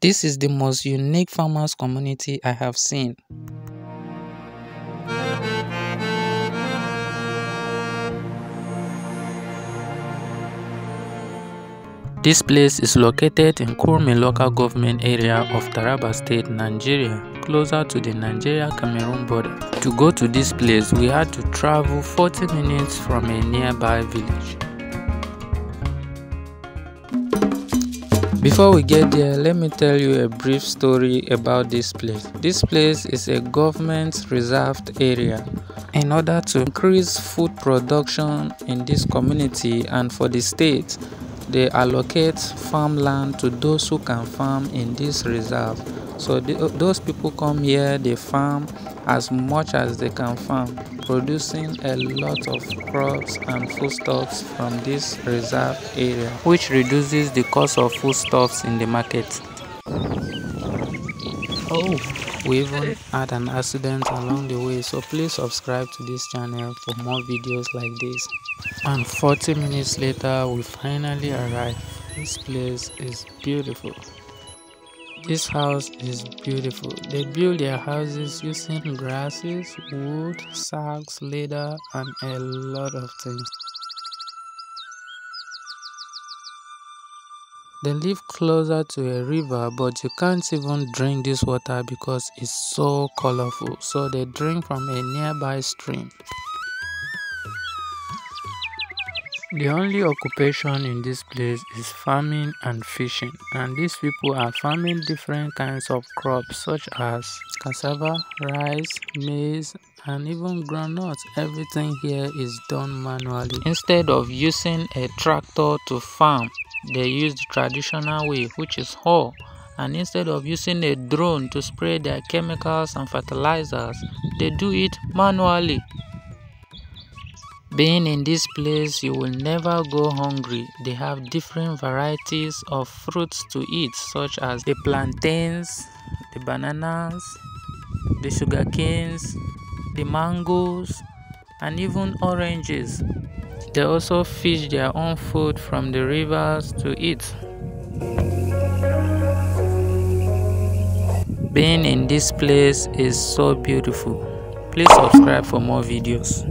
This is the most unique farmers community I have seen. This place is located in Kurmi Local Government Area of Taraba State, Nigeria, closer to the Nigeria-Cameroon border. To go to this place, we had to travel 40 minutes from a nearby village. Before we get there, let me tell you a brief story about this place. This place is a government reserved area. In order to increase food production in this community and for the state, they allocate farmland to those who can farm in this reserve. So those people come here, they farm as much as they can farm, producing a lot of crops and foodstuffs from this reserve area, which reduces the cost of foodstuffs in the market. Oh, we even had an accident along the way, so please subscribe to this channel for more videos like this. And 40 minutes later, we finally arrived. This place is beautiful. This house is beautiful. They build their houses using grasses, wood, sacks, leather, and a lot of things. They live closer to a river, but you can't even drink this water because it's so colorful. So they drink from a nearby stream. The only occupation in this place is farming and fishing, and these people are farming different kinds of crops such as cassava, rice, maize, and even groundnuts. Everything here is done manually. Instead of using a tractor to farm, they use the traditional way, which is hoe. And instead of using a drone to spray their chemicals and fertilizers, they do it manually. Being in this place, you will never go hungry. They have different varieties of fruits to eat, such as the plantains, the bananas, the sugarcanes, the mangoes, and even oranges. They also fish their own food from the rivers to eat. Being in this place is so beautiful. Please subscribe for more videos.